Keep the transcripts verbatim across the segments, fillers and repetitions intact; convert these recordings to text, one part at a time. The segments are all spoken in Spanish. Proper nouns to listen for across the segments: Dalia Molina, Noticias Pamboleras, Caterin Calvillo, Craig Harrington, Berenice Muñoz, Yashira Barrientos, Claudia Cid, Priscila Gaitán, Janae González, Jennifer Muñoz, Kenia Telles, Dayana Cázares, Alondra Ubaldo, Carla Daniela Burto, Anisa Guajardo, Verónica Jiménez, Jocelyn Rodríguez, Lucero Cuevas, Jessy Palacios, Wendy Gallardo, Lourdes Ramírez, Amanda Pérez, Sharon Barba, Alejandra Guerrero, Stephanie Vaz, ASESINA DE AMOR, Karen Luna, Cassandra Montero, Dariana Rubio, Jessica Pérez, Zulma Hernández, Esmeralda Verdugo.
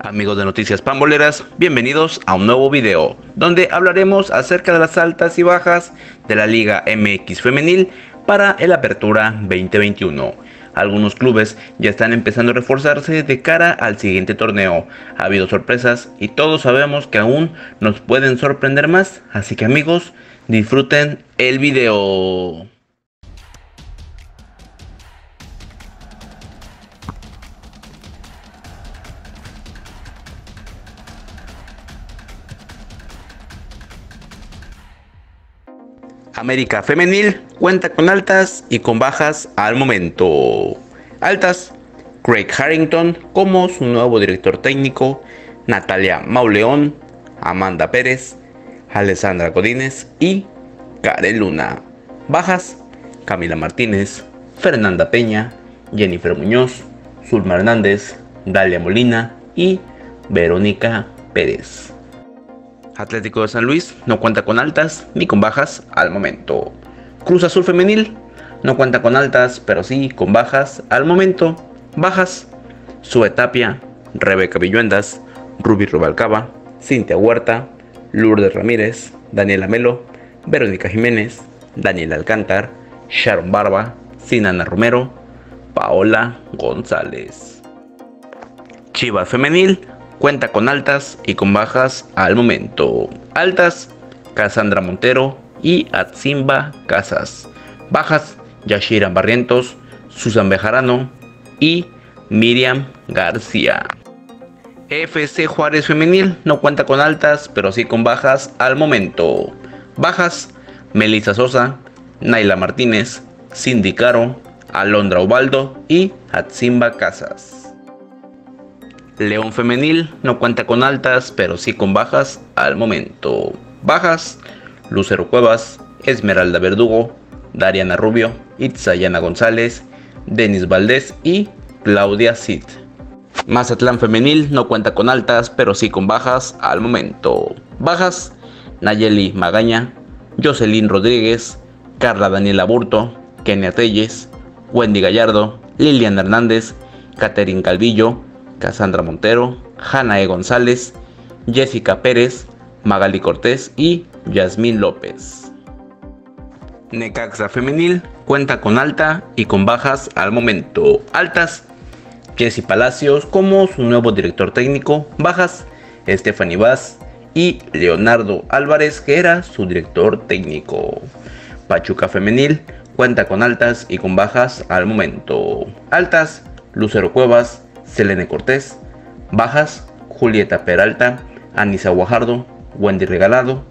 Amigos de Noticias Pamboleras, bienvenidos a un nuevo video donde hablaremos acerca de las altas y bajas de la Liga M X Femenil para el Apertura veinte veintiuno. Algunos clubes ya están empezando a reforzarse de cara al siguiente torneo. Ha habido sorpresas y todos sabemos que aún nos pueden sorprender más, así que amigos, disfruten el video. América Femenil cuenta con altas y con bajas al momento. Altas: Craig Harrington como su nuevo director técnico, Natalia Mauleón, Amanda Pérez, Alessandra Godínez y Karen Luna. Bajas: Camila Martínez, Fernanda Peña, Jennifer Muñoz, Zulma Hernández, Dalia Molina y Verónica Pérez. Atlético de San Luis no cuenta con altas ni con bajas al momento. Cruz Azul Femenil no cuenta con altas, pero sí con bajas al momento. Bajas: Sue Tapia, Rebeca Villuendas, Ruby Rubalcaba, Cintia Huerta, Lourdes Ramírez, Daniela Melo, Verónica Jiménez, Daniela Alcántar, Sharon Barba, Sinana Romero, Paola González. Chivas Femenil cuenta con altas y con bajas al momento. Altas: Cassandra Montero y Atsimba Casas. Bajas: Yashira Barrientos, Susan Bejarano y Miriam García. F C Juárez Femenil no cuenta con altas, pero sí con bajas al momento. Bajas: Melissa Sosa, Naila Martínez, Cindy Caro, Alondra Ubaldo y Atsimba Casas. León Femenil no cuenta con altas, pero sí con bajas al momento. Bajas: Lucero Cuevas, Esmeralda Verdugo, Dariana Rubio, Itzayana González, Denis Valdés y Claudia Cid. Mazatlán Femenil no cuenta con altas, pero sí con bajas al momento. Bajas: Nayeli Magaña, Jocelyn Rodríguez, Carla Daniela Burto, Kenia Telles, Wendy Gallardo, Lilian Hernández, Caterin Calvillo, Cassandra Montero, Janae González, Jessica Pérez, Magali Cortés y Yasmín López. Necaxa Femenil cuenta con alta y con bajas al momento. Altas: Jessy Palacios como su nuevo director técnico. Bajas: Stephanie Vaz y Leonardo Álvarez, que era su director técnico. Pachuca Femenil cuenta con altas y con bajas al momento. Altas: Lucero Cuevas, Selene Cortés. Bajas: Julieta Peralta, Anisa Guajardo, Wendy Regalado,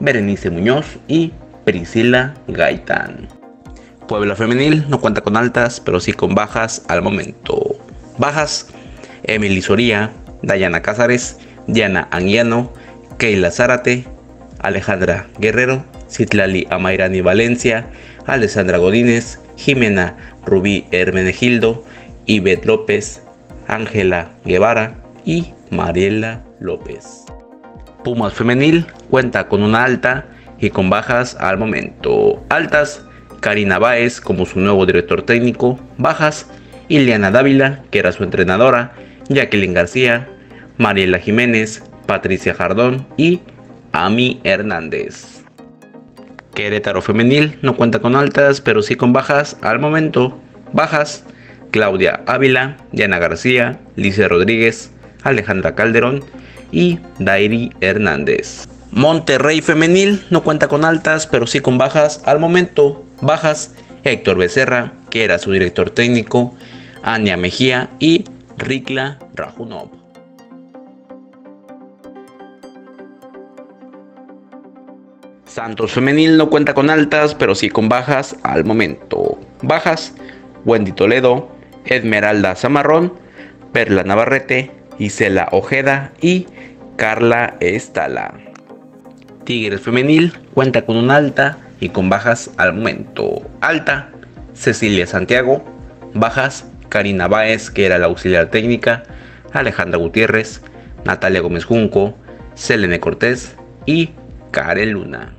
Berenice Muñoz y Priscila Gaitán. Puebla Femenil no cuenta con altas, pero sí con bajas al momento. Bajas: Emily Soria, Dayana Cázares, Diana Anguiano, Keila Zárate, Alejandra Guerrero, Citlali Amairani Valencia, Alessandra Godínez, Jimena Rubí Hermenegildo, Ivette López, Ángela Guevara y Mariela López. Pumas Femenil cuenta con una alta y con bajas al momento. Altas: Karina Báez como su nuevo director técnico. Bajas: Ileana Dávila, que era su entrenadora, Jacqueline García, Mariela Jiménez, Patricia Jardón y Ami Hernández. Querétaro Femenil no cuenta con altas, pero sí con bajas al momento. Bajas: Claudia Ávila, Diana García, Lice Rodríguez, Alejandra Calderón y Dairi Hernández. Monterrey Femenil no cuenta con altas, pero sí con bajas al momento. Bajas: Héctor Becerra, que era su director técnico, Ania Mejía y Rikla Rajunov. Santos Femenil no cuenta con altas, pero sí con bajas al momento. Bajas: Wendy Toledo, Esmeralda Zamarrón, Perla Navarrete, Isela Ojeda y Carla Estala. Tigres Femenil cuenta con una alta y con bajas al momento. Alta: Cecilia Santiago. Bajas: Karina Báez, que era la auxiliar técnica, Alejandra Gutiérrez, Natalia Gómez Junco, Selene Cortés y Karen Luna.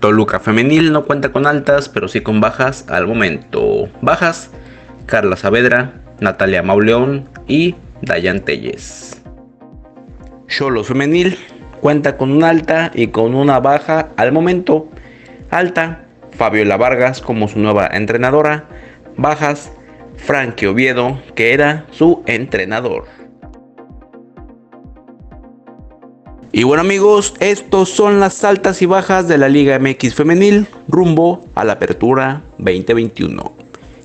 Toluca Femenil no cuenta con altas, pero sí con bajas al momento. Bajas: Carla Saavedra, Natalia Mauleón y Dayan Telles. Xolos Femenil cuenta con una alta y con una baja al momento. Alta, Fabiola Vargas como su nueva entrenadora. Bajas, Frankie Oviedo, que era su entrenador. Y bueno amigos, estos son las altas y bajas de la Liga M X Femenil rumbo a la Apertura veinte veintiuno.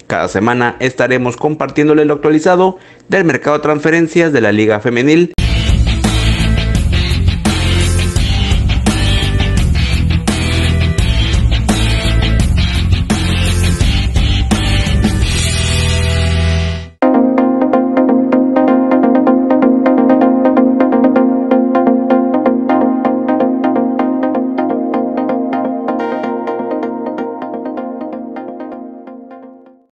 Cada semana estaremos compartiéndole lo actualizado del mercado de transferencias de la Liga Femenil.